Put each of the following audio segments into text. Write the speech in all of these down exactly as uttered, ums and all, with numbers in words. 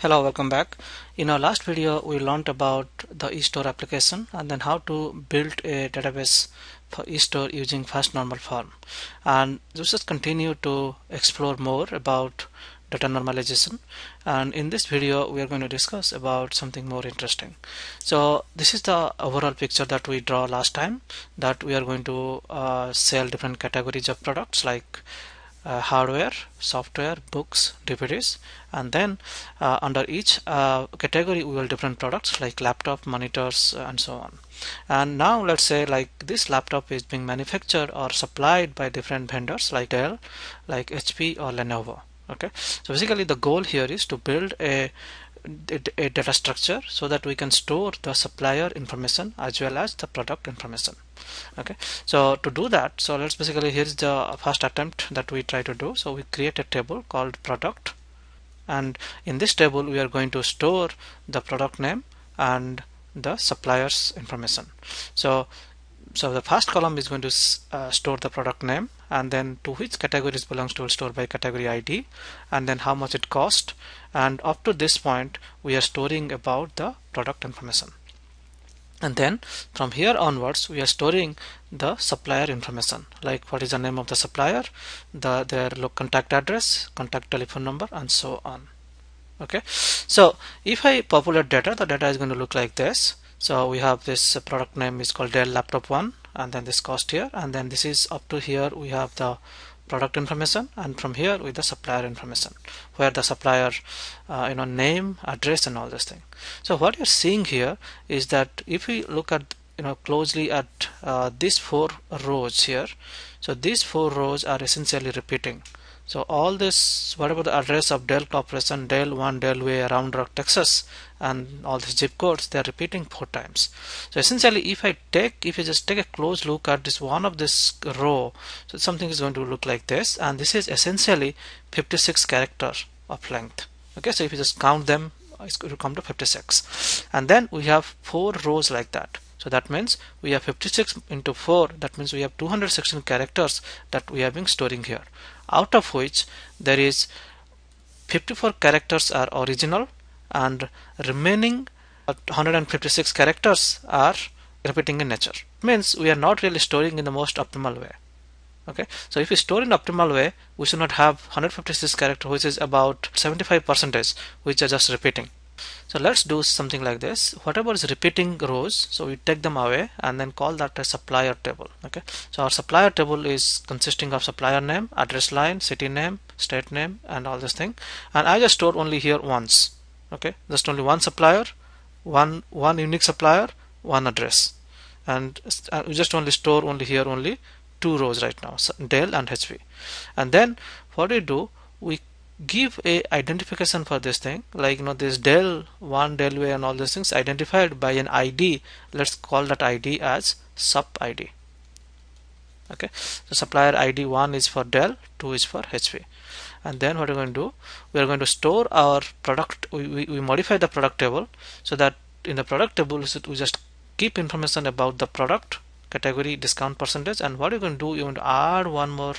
Hello, welcome back. In our last video we learned about the eStore application and then how to build a database for eStore using First Normal Form, and let's just continue to explore more about data normalization. And in this video we are going to discuss about something more interesting. So this is the overall picture that we draw last time, that we are going to uh, sell different categories of products like Uh, hardware, software, books, D V Ds, and then uh, under each uh, category we will different products like laptop, monitors, uh, and so on. And now let's say like this laptop is being manufactured or supplied by different vendors like Dell, like H P, or Lenovo. Okay, so basically the goal here is to build a a data structure so that we can store the supplier information as well as the product information. Okay, so to do that, so let's basically, here's the first attempt that we try to do. So we create a table called product, and in this table we are going to store the product name and the supplier's information. So So the first column is going to uh, store the product name, and then to which categories belongs to, will store by category I D, and then how much it cost, and up to this point we are storing about the product information. And then from here onwards we are storing the supplier information, like what is the name of the supplier, the their contact address, contact telephone number, and so on. Okay, so if I populate data, the data is going to look like this. So we have this product name is called Dell Laptop One, and then this cost here, and then this is up to here we have the product information, and from here with the supplier information, where the supplier uh, you know name, address, and all this thing. So what you're seeing here is that if we look at you know closely at uh, these four rows here, so these four rows are essentially repeating. So all this, whatever the address of Dell Corporation, Dell One, Dell Way, Round Rock, Texas, and all the zip codes, they are repeating four times. So essentially, if I take, if you just take a close look at this one of this row, so something is going to look like this, and this is essentially fifty-six characters of length. Okay, so if you just count them, it's going to come to fifty-six, and then we have four rows like that. So that means we have fifty-six into four, that means we have two hundred sixteen characters that we have been storing here, out of which there is fifty-four characters are original and remaining one hundred fifty-six characters are repeating in nature. Means we are not really storing in the most optimal way. Okay, so if we store in optimal way, we should not have one hundred fifty-six characters, which is about seventy-five percent, which are just repeating. So let's do something like this. Whatever is repeating rows, so we take them away and then call that a supplier table. Okay, so our supplier table is consisting of supplier name, address line, city name, state name, and all this thing. And I just store only here once. Okay, just only one supplier, one one unique supplier, one address, and we just only store only here only two rows right now, so Dell and H P. And then what we do, we give a identification for this thing, like you know this Dell One, Dell Way, and all these things identified by an I D. Let's call that I D as sup I D. Okay, so supplier I D one is for Dell, two is for H P. And then what are we going to do? We are going to store our product. We, we, we modify the product table so that in the product table we just keep information about the product category, discount percentage, and what you can do, you want to add one more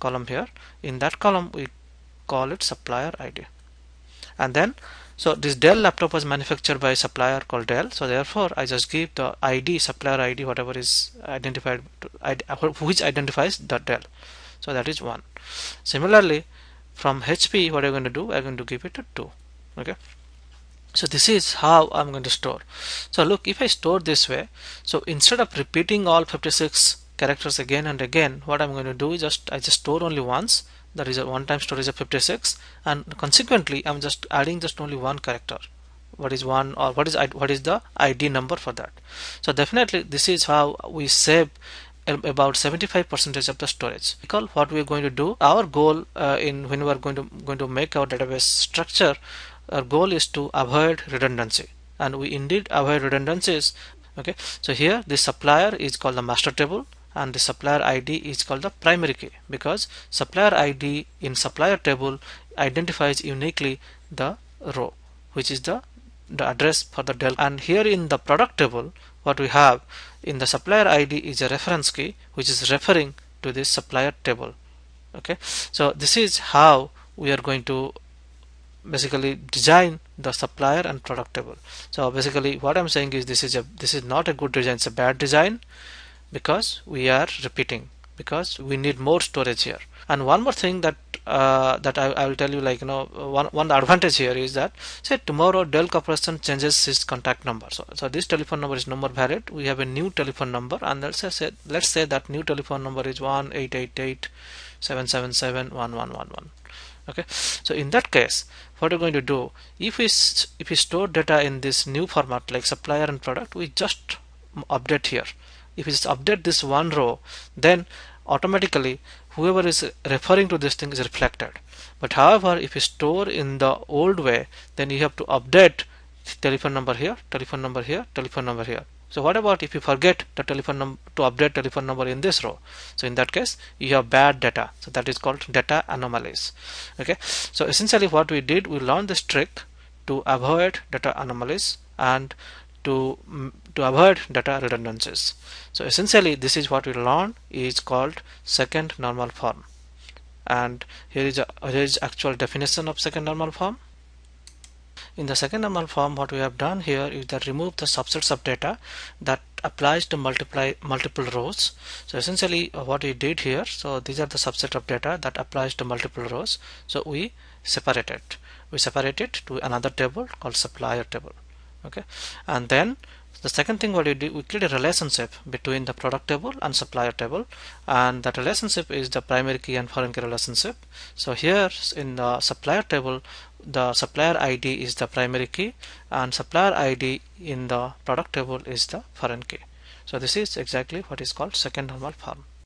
column here. In that column we call it supplier I D. And then so this Dell laptop was manufactured by a supplier called Dell, so therefore I just give the I D, supplier I D, whatever is identified to, which identifies the Dell, so that is one. Similarly from H P, what I'm going to do, I'm going to give it a two. Okay, so this is how I'm going to store. So look, if I store this way, so instead of repeating all fifty-six characters again and again, what I'm going to do is just I just store only once. That is a one-time storage of fifty-six, and consequently I'm just adding just only one character. What is one, or what is what is the I D number for that? So definitely this is how we save about seventy-five percent of the storage. Because what we are going to do, our goal uh, in when we are going to going to make our database structure, our goal is to avoid redundancy, and we indeed avoid redundancies. Okay, so here this supplier is called the master table, and the supplier I D is called the primary key, because supplier I D in supplier table identifies uniquely the row, which is the, the address for the Dell. And here in the product table, what we have in the supplier I D is a reference key, which is referring to this supplier table. Okay, so this is how we are going to basically design the supplier and product table. So basically what I'm saying is this is a this is not a good design, it's a bad design, because we are repeating, because we need more storage here. And one more thing that uh, that I, I will tell you, like, you know, one one advantage here is that, say tomorrow Dell Corporation changes its contact number, so, so this telephone number is no more valid. We have a new telephone number, and let's say let's say that new telephone number is one eight eight eight seven seven seven one one one one. Okay, so in that case, what we're going to do, if we if we store data in this new format like supplier and product, we just update here. If we just update this one row, then automatically whoever is referring to this thing is reflected. But however, if you store in the old way, then you have to update telephone number here, telephone number here, telephone number here. So what about if you forget the telephone number to update telephone number in this row? So in that case, you have bad data. So that is called data anomalies. Okay. So essentially what we did, we learned this trick to avoid data anomalies and to to avoid data redundancies. So essentially this is what we learned is called second normal form. And here is a, here is actual definition of second normal form. In the second normal form, what we have done here is that remove the subsets of data that applies to multiply multiple rows. So essentially what we did here, so these are the subset of data that applies to multiple rows. So we separate it. We separate it to another table called supplier table. Okay, and then the second thing what we do, we create a relationship between the product table and supplier table, and that relationship is the primary key and foreign key relationship. So here in the supplier table, the supplier I D is the primary key, and supplier I D in the product table is the foreign key. So this is exactly what is called second normal form.